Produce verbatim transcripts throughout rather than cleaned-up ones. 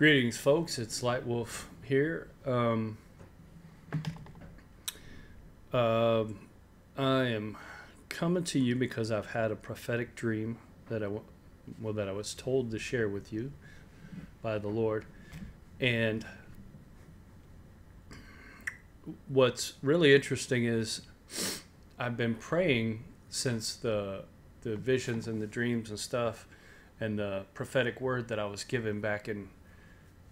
Greetings, folks. It's Lightwolf here. Um, uh, I am coming to you because I've had a prophetic dream that I well that I was told to share with you by the Lord. And what's really interesting is I've been praying since the the visions and the dreams and stuff and the prophetic word that I was given back in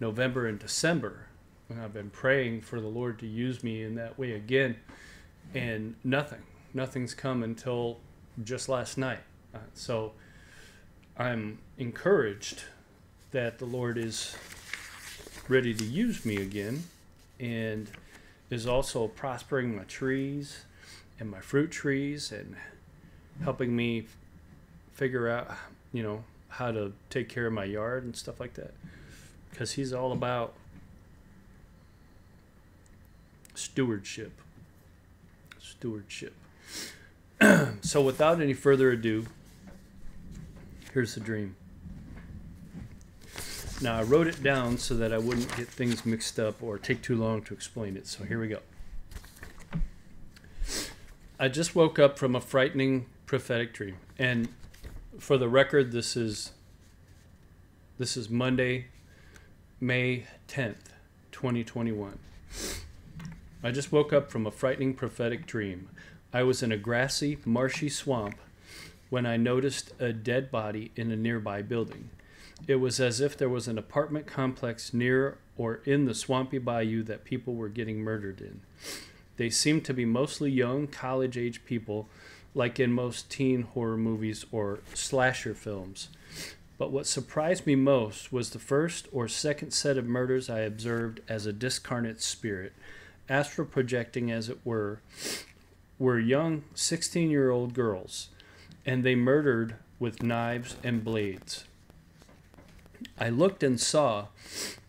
November and December. And I've been praying for the Lord to use me in that way again, and nothing nothing's come until just last night. Uh, so I'm encouraged that the Lord is ready to use me again, and is also prospering my trees and my fruit trees, and helping me figure out, you know, how to take care of my yard and stuff like that. Because he's all about stewardship. Stewardship. So without any further ado, here's the dream. Now, I wrote it down so that I wouldn't get things mixed up or take too long to explain it. So here we go. I just woke up from a frightening prophetic dream. And for the record, this is this is Monday, May tenth, twenty twenty-one. I just woke up from a frightening prophetic dream. I was in a grassy, marshy swamp when I noticed a dead body in a nearby building. It was as if there was an apartment complex near or in the swampy bayou that people were getting murdered in. They seemed to be mostly young, college-age people, like in most teen horror movies or slasher films. But what surprised me most was the first or second set of murders I observed as a discarnate spirit, astral projecting as it were, were young sixteen-year-old girls, and they murdered with knives and blades. I looked and saw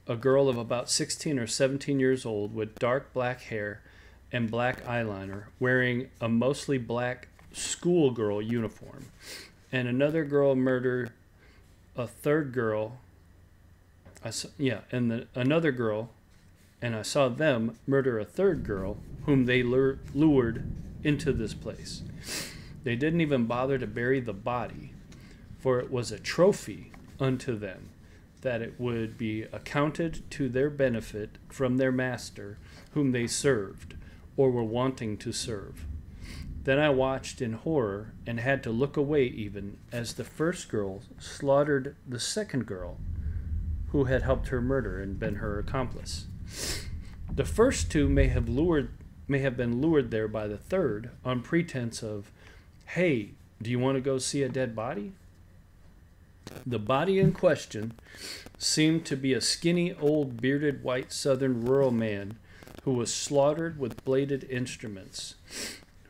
a girl of about sixteen or seventeen years old with dark black hair and black eyeliner, wearing a mostly black schoolgirl uniform, and another girl murdered a third girl, I saw, yeah, and the, another girl, and I saw them murder a third girl whom they lure, lured into this place. They didn't even bother to bury the body, for it was a trophy unto them, that it would be accounted to their benefit from their master, whom they served, or were wanting to serve. Then I watched in horror and had to look away even as the first girl slaughtered the second girl who had helped her murder and been her accomplice. The first two may have lured, may have been lured there by the third on pretense of, "Hey, do you want to go see a dead body?" The body in question seemed to be a skinny, old, bearded, white, southern rural man who was slaughtered with bladed instruments,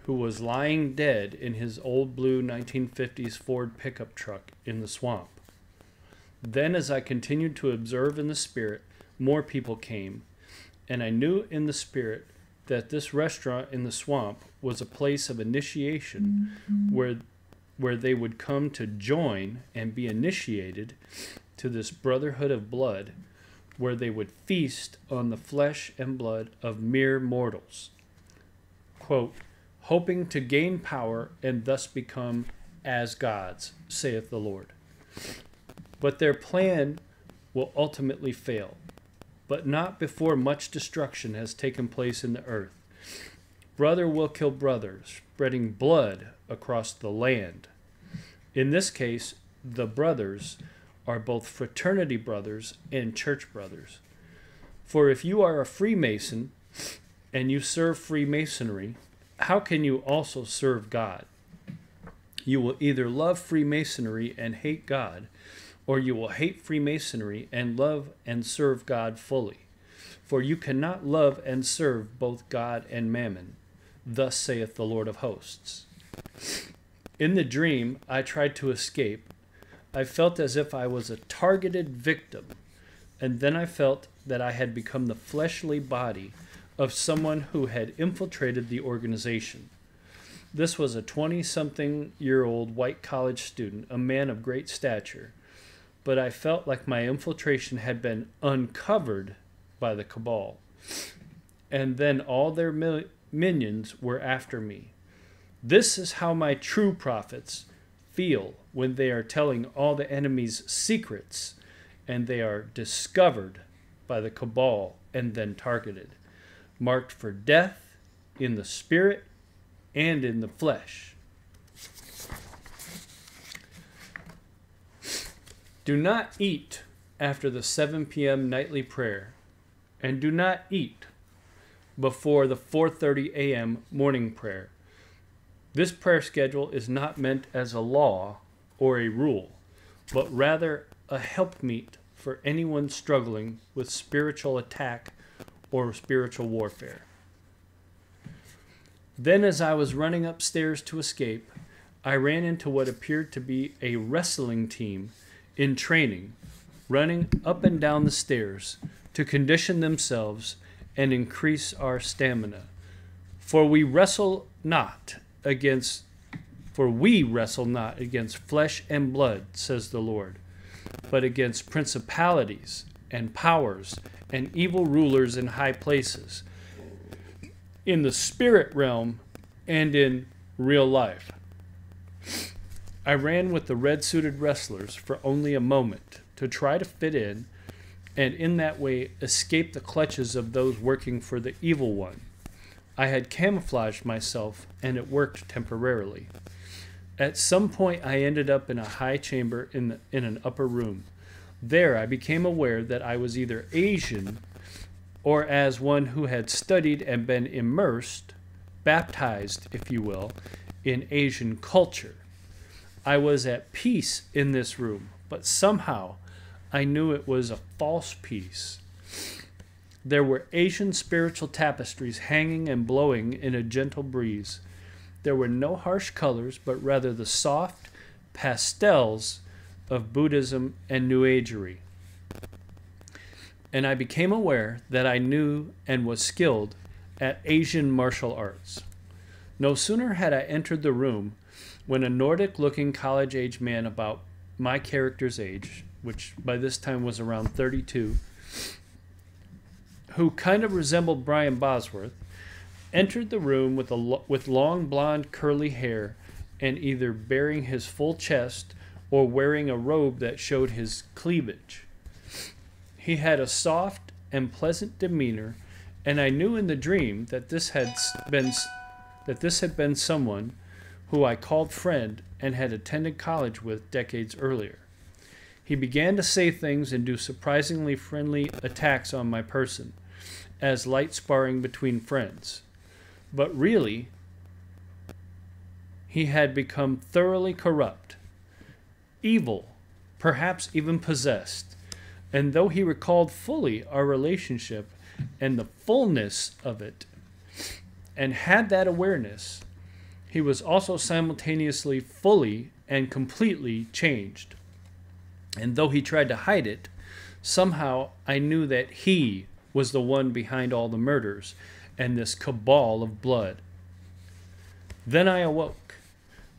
who was lying dead in his old blue nineteen fifties Ford pickup truck in the swamp. Then, as I continued to observe in the spirit, more people came, and I knew in the spirit that this restaurant in the swamp was a place of initiation, mm-hmm. where, where they would come to join and be initiated to this brotherhood of blood, where they would feast on the flesh and blood of mere mortals. Quote, "hoping to gain power and thus become as gods, saith the Lord. But their plan will ultimately fail, but not before much destruction has taken place in the earth. Brother will kill brother, spreading blood across the land. In this case, the brothers are both fraternity brothers and church brothers. For if you are a Freemason and you serve Freemasonry, how can you also serve God? You will either love Freemasonry and hate God, or you will hate Freemasonry and love and serve God fully. For you cannot love and serve both God and Mammon, thus saith the Lord of hosts." In the dream, I tried to escape. I felt as if I was a targeted victim, and then I felt that I had become the fleshly body of someone who had infiltrated the organization. This was a twenty-something-year-old white college student, a man of great stature, but I felt like my infiltration had been uncovered by the cabal. And then all their mi minions were after me. This is how my true prophets feel when they are telling all the enemy's secrets and they are discovered by the cabal and then targeted, marked for death in the spirit and in the flesh. Do not eat after the seven p m nightly prayer, and do not eat before the four thirty a m morning prayer. This prayer schedule is not meant as a law or a rule, but rather a helpmeet for anyone struggling with spiritual attack or spiritual warfare. Then, as I was running upstairs to escape, I ran into what appeared to be a wrestling team in training, running up and down the stairs to condition themselves and increase our stamina. For we wrestle not against, for we wrestle not against flesh and blood, says the Lord, but against principalities and powers and evil rulers in high places, in the spirit realm and in real life. I ran with the red-suited wrestlers for only a moment to try to fit in and in that way escape the clutches of those working for the evil one. I had camouflaged myself and it worked temporarily. At some point I ended up in a high chamber in, the, in an upper room. There I became aware that I was either Asian or as one who had studied and been immersed, baptized, if you will, in Asian culture. I was at peace in this room, but somehow I knew it was a false peace. There were Asian spiritual tapestries hanging and blowing in a gentle breeze. There were no harsh colors, but rather the soft pastels of Buddhism and New Agery. And I became aware that I knew and was skilled at Asian martial arts. No sooner had I entered the room when a Nordic-looking college-age man about my character's age, which by this time was around thirty-two, who kind of resembled Brian Bosworth, entered the room with, a lo with long blonde curly hair and either bearing his full chest or wearing a robe that showed his cleavage. He had a soft and pleasant demeanor, and I knew in the dream that this had been, that this had been someone who I called friend and had attended college with decades earlier. He began to say things and do surprisingly friendly attacks on my person, as light sparring between friends. But really, he had become thoroughly corrupt, evil, perhaps even possessed. And though he recalled fully our relationship and the fullness of it, and had that awareness, he was also simultaneously fully and completely changed. And though he tried to hide it, somehow I knew that he was the one behind all the murders and this cabal of blood. Then I awoke.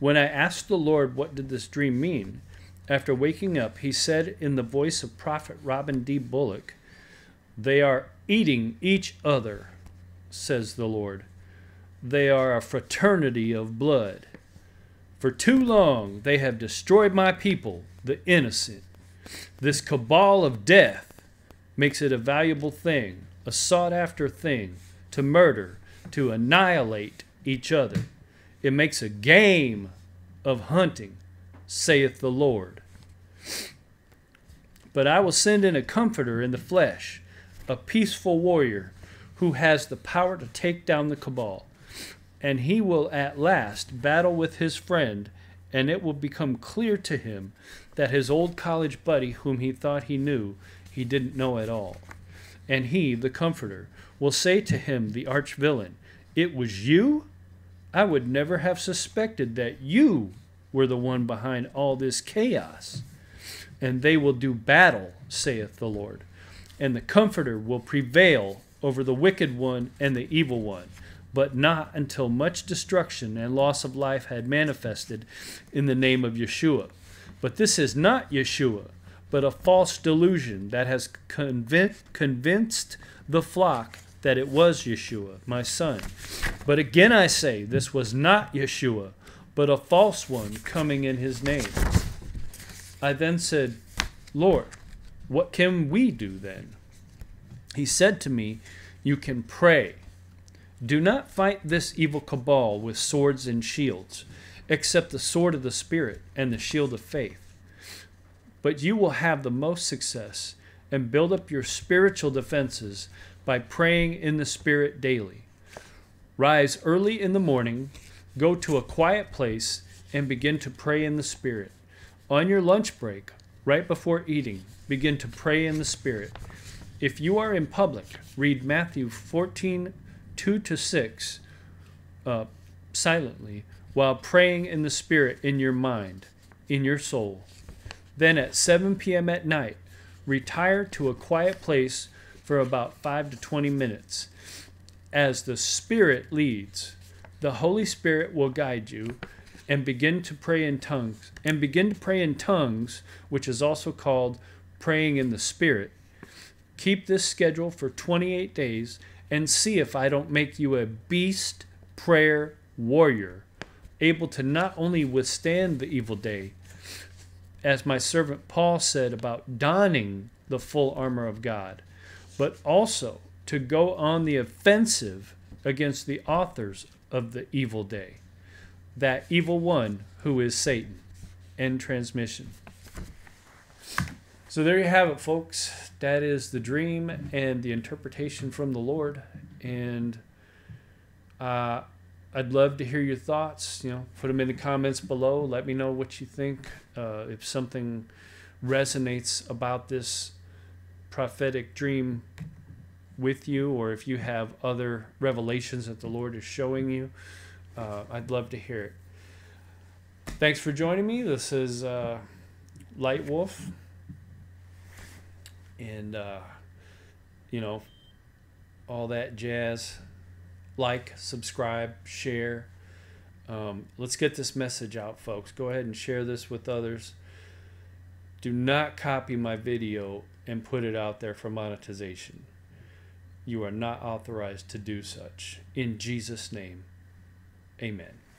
When I asked the Lord what did this dream mean, after waking up, he said in the voice of Prophet Robin D. Bullock, "They are eating each other, says the Lord. They are a fraternity of blood. For too long they have destroyed my people, the innocent. This cabal of death makes it a valuable thing, a sought-after thing, to murder, to annihilate each other. It makes a game of hunting, saith the Lord. But I will send in a comforter in the flesh, a peaceful warrior who has the power to take down the cabal. And he will at last battle with his friend, and it will become clear to him that his old college buddy, whom he thought he knew, he didn't know at all. And he, the comforter, will say to him, the arch-villain, it was you? I would never have suspected that you were the one behind all this chaos. And they will do battle, saith the Lord. And the comforter will prevail over the wicked one and the evil one, but not until much destruction and loss of life had manifested in the name of Yeshua. But this is not Yeshua, but a false delusion that has convinced convinced the flock that it was Yeshua, my son. But again I say, this was not Yeshua, but a false one coming in his name. I then said, Lord, what can we do then? He said to me, you can pray. Do not fight this evil cabal with swords and shields, except the sword of the Spirit and the shield of faith. But you will have the most success and build up your spiritual defenses by praying in the Spirit daily. Rise early in the morning, go to a quiet place, and begin to pray in the Spirit. On your lunch break, right before eating, begin to pray in the Spirit. If you are in public, read Matthew fourteen, two to six uh, silently while praying in the Spirit in your mind, in your soul. Then at seven p m at night, retire to a quiet place for about five to twenty minutes. As the Spirit leads, the Holy Spirit will guide you and begin to pray in tongues, and begin to pray in tongues, which is also called praying in the Spirit. Keep this schedule for twenty-eight days and see if I don't make you a beast prayer warrior, able to not only withstand the evil day, as my servant Paul said about donning the full armor of God, but also to go on the offensive against the authors of the evil day, that evil one who is Satan. End transmission. So there you have it, folks. That is the dream and the interpretation from the Lord. And uh, I'd love to hear your thoughts. You know, put them in the comments below. Let me know what you think. Uh, if something resonates about this prophetic dream with you, or if you have other revelations that the Lord is showing you, uh, I'd love to hear it. Thanks for joining me. This is uh, Lightwolf. And, uh, you know, all that jazz. Like, subscribe, share. Um, let's get this message out, folks. Go ahead and share this with others. Do not copy my video and put it out there for monetization. You are not authorized to do such. In Jesus' name, amen.